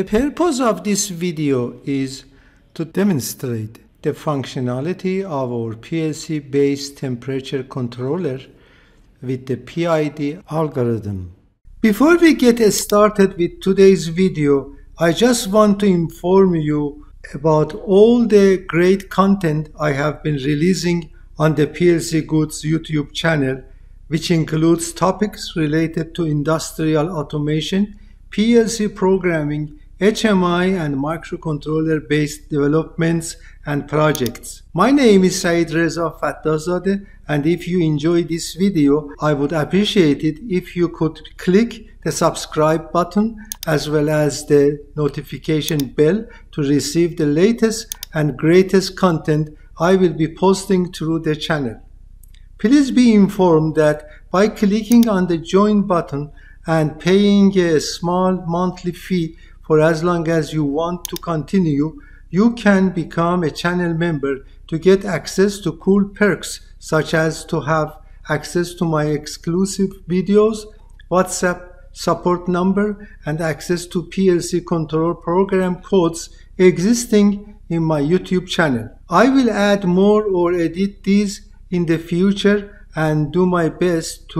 The purpose of this video is to demonstrate the functionality of our PLC-based temperature controller with the PID algorithm. Before we get started with today's video, I just want to inform you about all the great content I have been releasing on the PLC Goods YouTube channel, which includes topics related to industrial automation, PLC programming, HMI and microcontroller-based developments and projects. My name is Saeed Reza Fattazadeh, and if you enjoy this video, I would appreciate it if you could click the subscribe button as well as the notification bell to receive the latest and greatest content I will be posting through the channel. Please be informed that by clicking on the join button and paying a small monthly fee for as long as you want to continue, you can become a channel member to get access to cool perks, such as to have access to my exclusive videos, WhatsApp support number, and access to PLC control program codes existing in my YouTube channel. I will add more or edit these in the future and do my best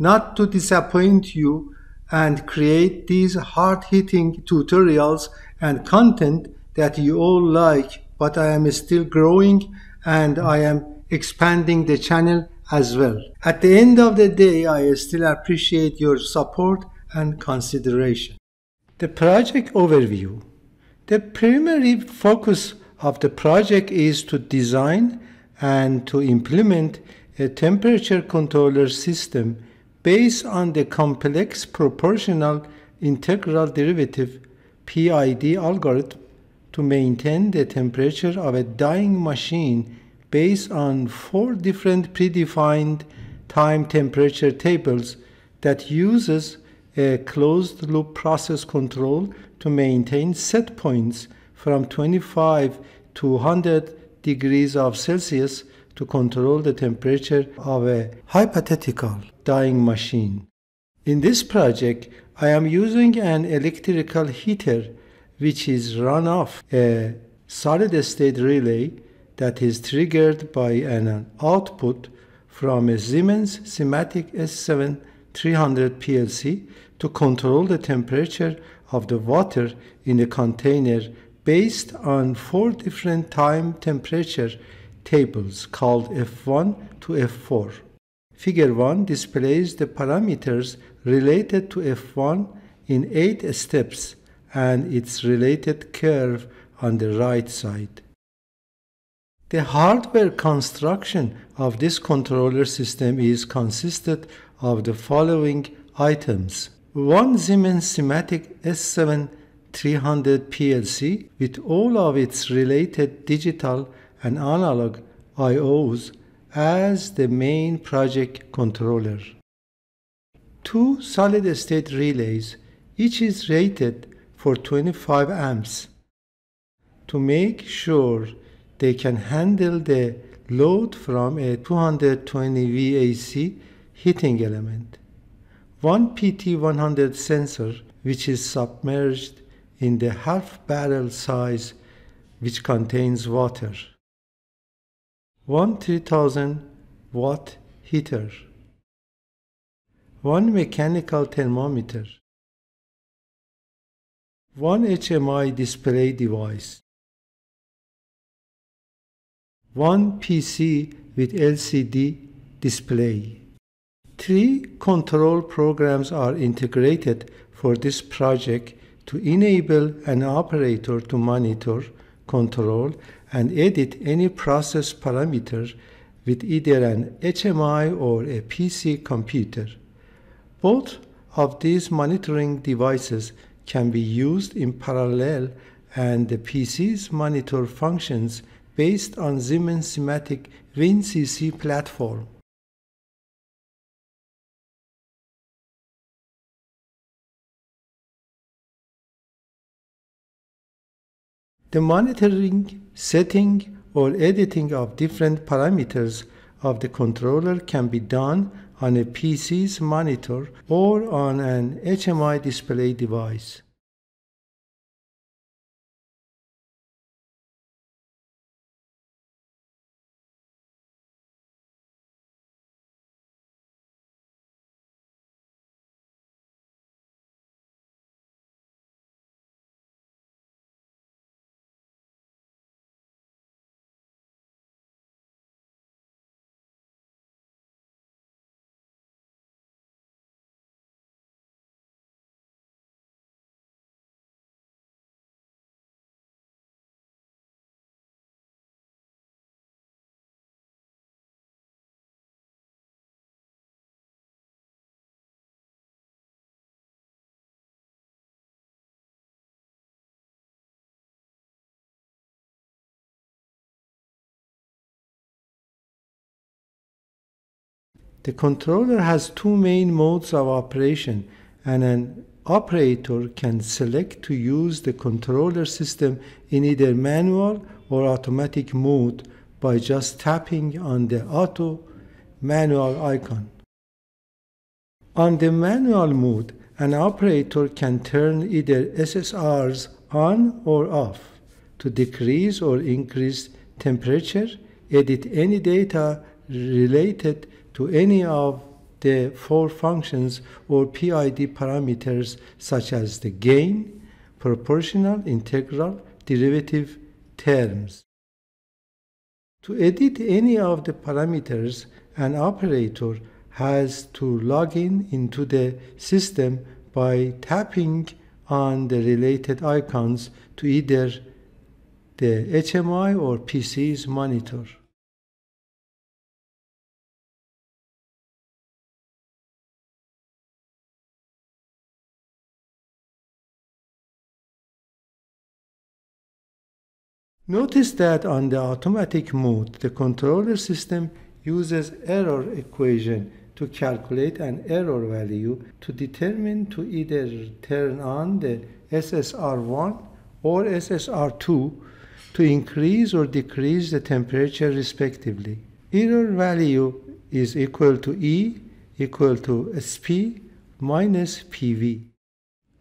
not to disappoint you and create these hard-hitting tutorials and content that you all like, but I am still growing and I am expanding the channel as well. At the end of the day, I still appreciate your support and consideration. The project overview. The primary focus of the project is to design and to implement a temperature controller system based on the complex proportional integral derivative PID algorithm to maintain the temperature of a dyeing machine based on four different predefined time temperature tables that uses a closed-loop process control to maintain set points from 25 to 100 degrees of Celsius to control the temperature of a hypothetical dyeing machine. In this project, I am using an electrical heater which is run off a solid-state relay that is triggered by an output from a Siemens SIMATIC S7-300 PLC to control the temperature of the water in the container based on four different time temperature tables called F1 to F4. Figure 1 displays the parameters related to F1 in 8 steps and its related curve on the right side. The hardware construction of this controller system is consisted of the following items: one Siemens SIMATIC S7-300 PLC with all of its related digital and analog IOs as the main project controller. Two solid-state relays, each is rated for 25 amps to make sure they can handle the load from a 220 VAC heating element. One PT100 sensor, which is submerged in the half-barrel size which contains water. One 3000-watt heater, one mechanical thermometer, one HMI display device, one PC with LCD display. Three control programs are integrated for this project to enable an operator to monitor, control, and edit any process parameter with either an HMI or a PC computer. Both of these monitoring devices can be used in parallel, and the PCs monitor functions based on Siemens SIMATIC WinCC platform. The monitoring, setting, or editing of different parameters of the controller can be done on a PC's monitor or on an HMI display device. The controller has two main modes of operation, and an operator can select to use the controller system in either manual or automatic mode by just tapping on the auto manual icon. On the manual mode, an operator can turn either SSRs on or off to decrease or increase temperature, edit any data related to any of the four functions or PID parameters such as the gain, proportional, integral, derivative terms. To edit any of the parameters, an operator has to log in into the system by tapping on the related icons to either the HMI or PC's monitor. Notice that on the automatic mode, the controller system uses error equation to calculate an error value to determine to either turn on the SSR1 or SSR2 to increase or decrease the temperature respectively. Error value is equal to E equal to SP minus PV.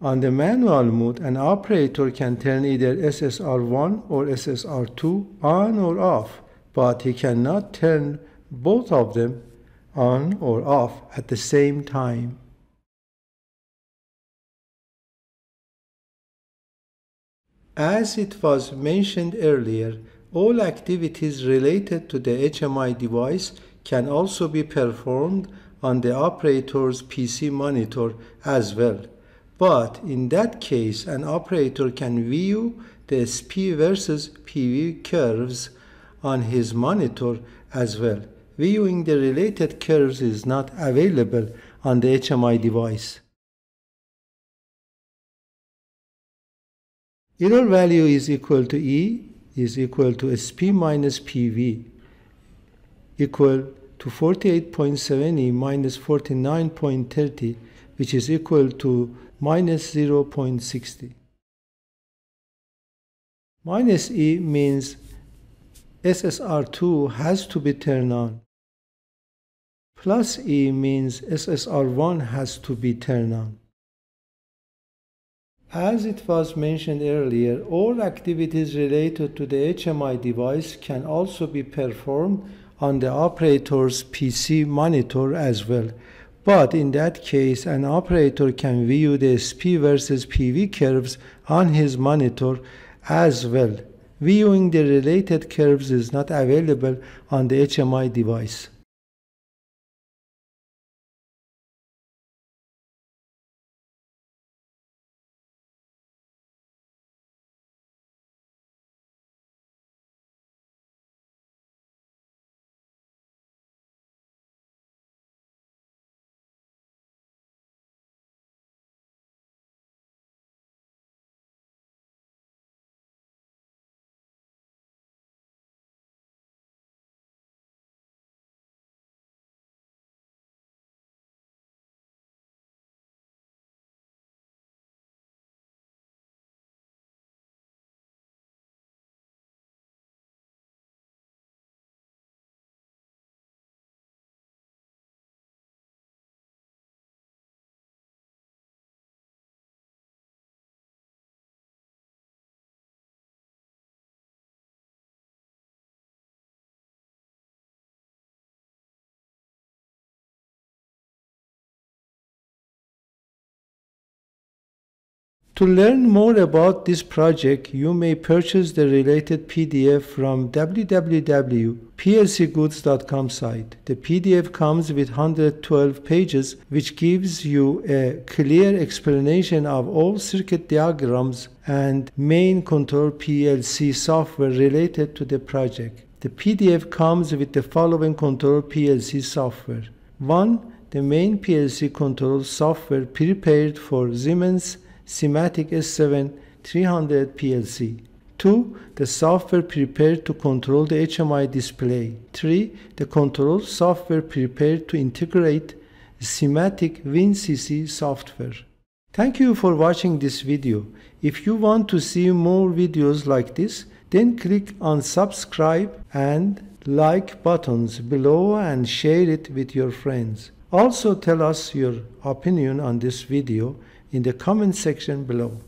On the manual mode, an operator can turn either SSR1 or SSR2 on or off, but he cannot turn both of them on or off at the same time. As it was mentioned earlier, all activities related to the HMI device can also be performed on the operator's PC monitor as well. But in that case, an operator can view the SP versus PV curves on his monitor as well. Viewing the related curves is not available on the HMI device. Error value is equal to E is equal to SP minus PV equal to 48.70 minus 49.30, which is equal to minus 0.60. Minus E means SSR2 has to be turned on. Plus E means SSR1 has to be turned on. As it was mentioned earlier, all activities related to the HMI device can also be performed on the operator's PC monitor as well. But in that case, an operator can view the SP versus PV curves on his monitor as well. Viewing the related curves is not available on the HMI device. To learn more about this project, you may purchase the related PDF from www.plcgoods.com site. The PDF comes with 112 pages, which gives you a clear explanation of all circuit diagrams and main control PLC software related to the project. The PDF comes with the following control PLC software. 1. The main PLC control software prepared for Siemens SIMATIC S7-300 PLC. 2. The software prepared to control the HMI display. 3. The control software prepared to integrate SIMATIC WinCC software. Thank you for watching this video. If you want to see more videos like this, then click on subscribe and like buttons below and share it with your friends. Also tell us your opinion on this video in the comment section below.